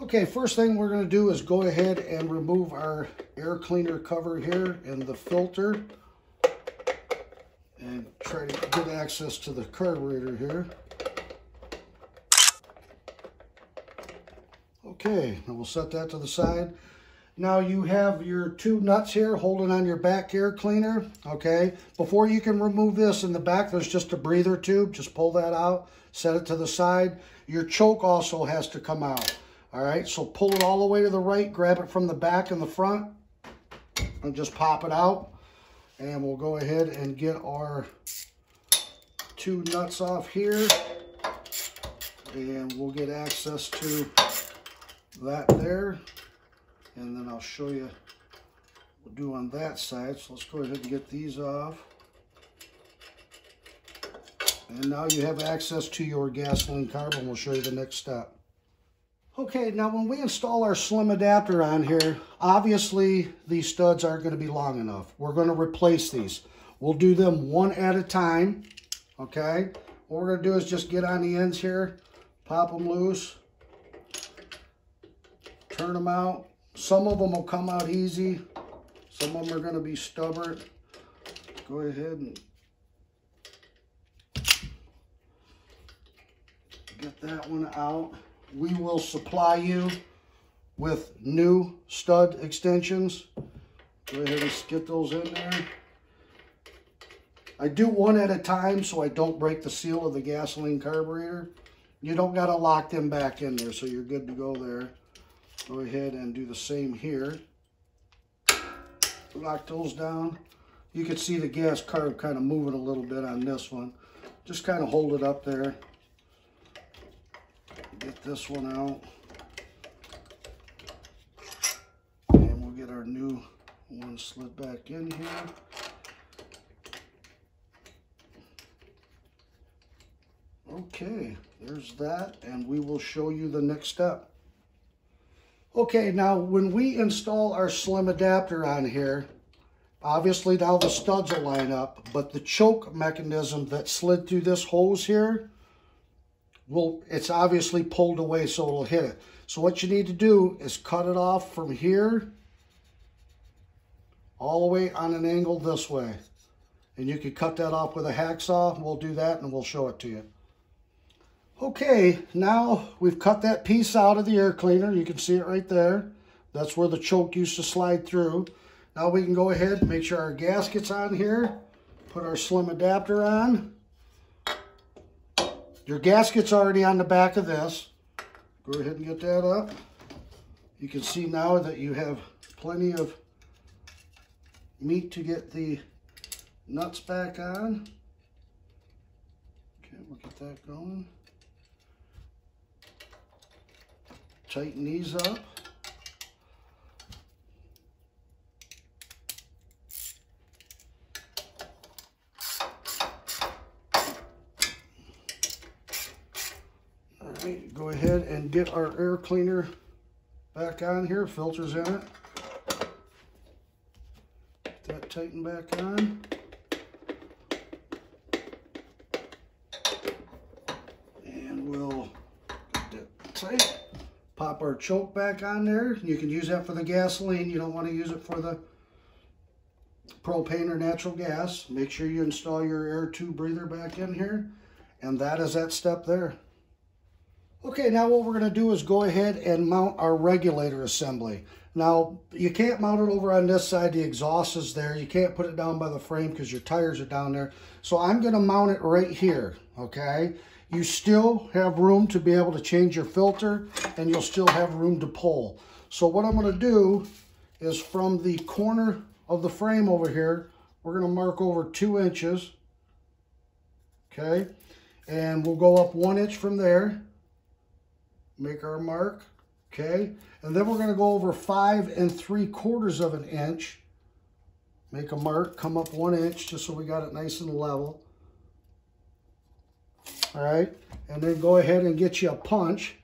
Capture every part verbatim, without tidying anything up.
Okay, first thing we're going to do is go ahead and remove our air cleaner cover here and the filter, and try to get access to the carburetor here. Okay, now we'll set that to the side. Now you have your two nuts here holding on your back air cleaner, okay? Before you can remove this in the back, there's just a breather tube. Just pull that out, set it to the side. Your choke also has to come out, all right? So pull it all the way to the right, grab it from the back and the front, and just pop it out. And we'll go ahead and get our two nuts off here, and we'll get access to that there. And then I'll show you what we'll do on that side. So let's go ahead and get these off. And now you have access to your gasoline carb. We'll show you the next step. Okay, now when we install our slim adapter on here, obviously these studs aren't going to be long enough. We're going to replace these. We'll do them one at a time, okay? What we're going to do is just get on the ends here, pop them loose, turn them out. Some of them will come out easy. Some of them are going to be stubborn. Go ahead and get that one out. We will supply you with new stud extensions. Go ahead and get those in there. I do one at a time so I don't break the seal of the gasoline carburetor. You don't got to lock them back in there, so you're good to go there. Go ahead and do the same here. Lock those down. You can see the gas carb kind of moving a little bit on this one. Just kind of hold it up there. Get this one out. And we'll get our new one slid back in here. Okay, there's that, and we will show you the next step. Okay, now when we install our slim adapter on here, obviously now the studs will line up, but the choke mechanism that slid through this hose here, well, it's obviously pulled away, so it'll hit it. So what you need to do is cut it off from here all the way on an angle this way. And you can cut that off with a hacksaw. We'll do that and we'll show it to you. Okay, now we've cut that piece out of the air cleaner. You can see it right there. That's where the choke used to slide through. Now we can go ahead and make sure our gasket's on here. Put our slim adapter on. Your gasket's already on the back of this. Go ahead and get that up. You can see now that you have plenty of meat to get the nuts back on. Okay, we'll get that going. Tighten these up. All right, go ahead and get our air cleaner back on here. Filter's in it. Get that tightened back on. And we'll get that tight. Pop our choke back on there. You can use that for the gasoline. You don't want to use it for the propane or natural gas. Make sure you install your air tube breather back in here. And that is that step there. Okay, now what we're going to do is go ahead and mount our regulator assembly. Now, you can't mount it over on this side. The exhaust is there. You can't put it down by the frame because your tires are down there. So I'm going to mount it right here, okay? You still have room to be able to change your filter, and you'll still have room to pull. So what I'm going to do is from the corner of the frame over here, we're going to mark over two inches, okay? And we'll go up one inch from there, make our mark, okay? And then we're going to go over five and three quarters of an inch, make a mark, come up one inch just so we got it nice and level. All right, and then go ahead and get you a punch.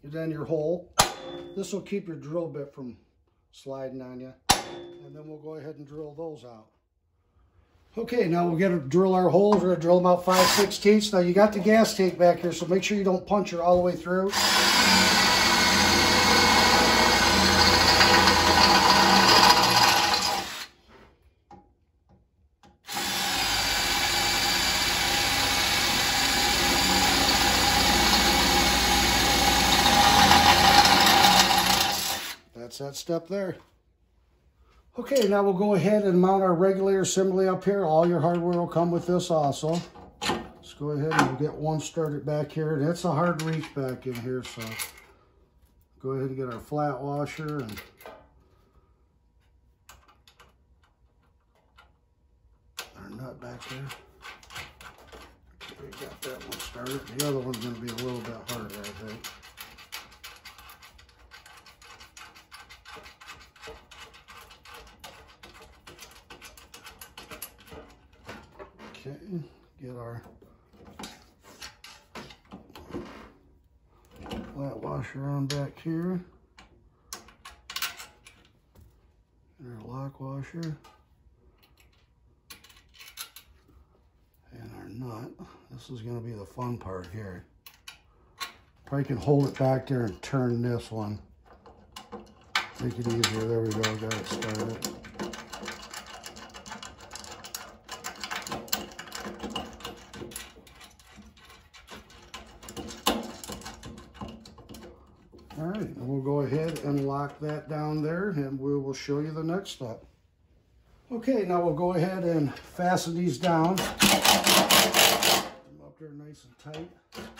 Get down your hole. This will keep your drill bit from sliding on you. And then we'll go ahead and drill those out. Okay, now we'll get to drill our holes. We're going to drill them out five sixteenths. Now you got the gas tank back here, so make sure you don't punch her all the way through. that step there. Okay, now we'll go ahead and mount our regulator assembly up here. All your hardware will come with this also. Let's go ahead and we'll get one started back here. And it's a hard reach back in here, so go ahead and get our flat washer and our nut back there. Okay, got that one started. The other one's going to be a little bit harder, I think. Okay, get our flat washer on back here, and our lock washer, and our nut. This is going to be the fun part here. Probably can hold it back there and turn this one. Make it easier. There we go. Got it started. All right, and we'll go ahead and lock that down there, and we will show you the next step. Okay, now we'll go ahead and fasten these down. Them up there nice and tight.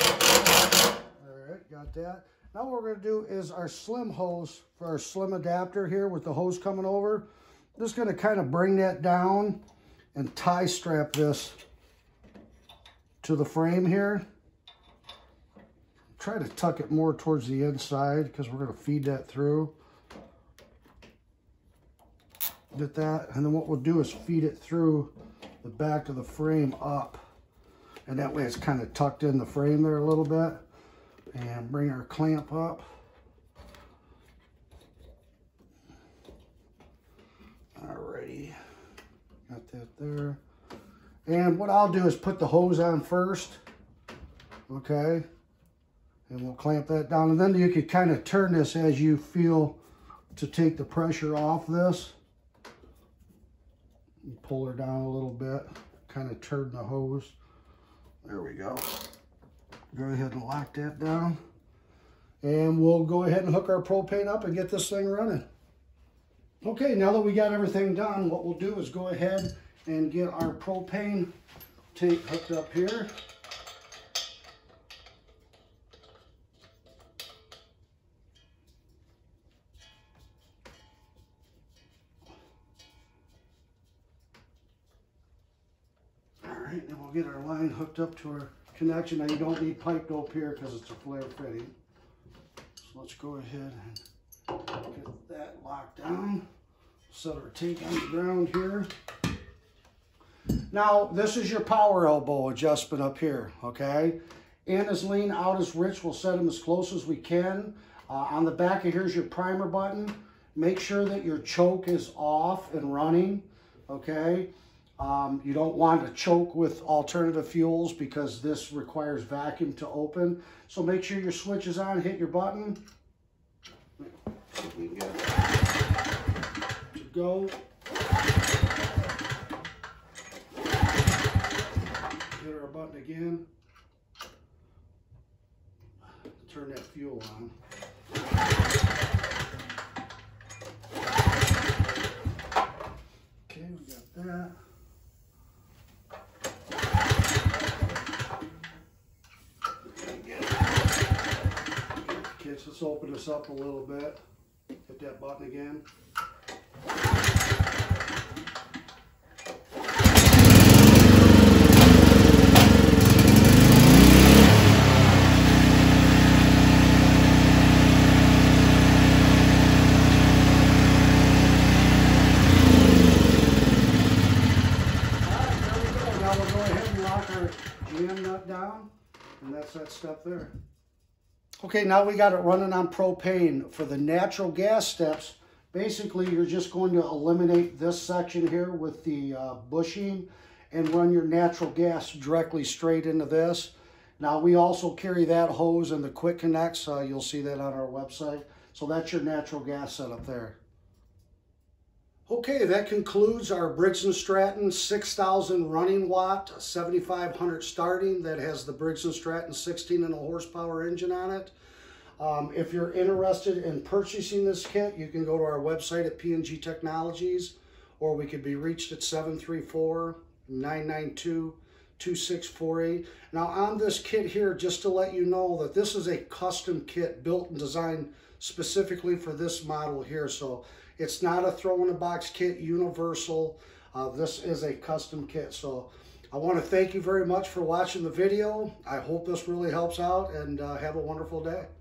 All right, got that. Now what we're gonna do is our slim hose for our slim adapter here with the hose coming over. I'm just gonna kind of bring that down and tie strap this to the frame here. Try to tuck it more towards the inside because we're going to feed that through. Get that, and then what we'll do is feed it through the back of the frame up, and that way it's kind of tucked in the frame there a little bit. And bring our clamp up. Alrighty, got that there. And what I'll do is put the hose on first, okay? And we'll clamp that down. And then you could kind of turn this as you feel to take the pressure off this. You pull her down a little bit. Kind of turn the hose. There we go. Go ahead and lock that down. And we'll go ahead and hook our propane up and get this thing running. Okay, now that we got everything done, what we'll do is go ahead and get our propane tank hooked up here. Get our line hooked up to our connection. Now you don't need pipe dope here because it's a flare fitting. So let's go ahead and get that locked down. Set our tank on the ground here. Now this is your power elbow adjustment up here, okay? In as lean, out as rich. We'll set them as close as we can. Uh, on the back of here's your primer button. Make sure that your choke is off and running, okay? Um, you don't want to choke with alternative fuels because this requires vacuum to open. So make sure your switch is on, hit your button. See if we can get it to go. Hit our button again. Turn that fuel on. Okay, we got that. Let's open this up a little bit. Hit that button again. Alright, there we go. Now we'll go ahead and lock our jam nut down, and that's that step there. Okay, now we got it running on propane. For the natural gas steps, basically you're just going to eliminate this section here with the uh, bushing and run your natural gas directly straight into this. Now we also carry that hose and the quick connects. Uh, you'll see that on our website. So that's your natural gas setup there. Okay, that concludes our Briggs and Stratton six thousand running watt, seventy-five hundred starting, that has the Briggs and Stratton sixteen and a horsepower engine on it. Um, if you're interested in purchasing this kit, you can go to our website at P N G Technologies, or we could be reached at seven three four, nine nine two, two six four eight. Now on this kit here, just to let you know that this is a custom kit built and designed specifically for this model here. So it's not a throw-in-a-box kit, universal. Uh, this is a custom kit. So I want to thank you very much for watching the video. I hope this really helps out, and uh, have a wonderful day.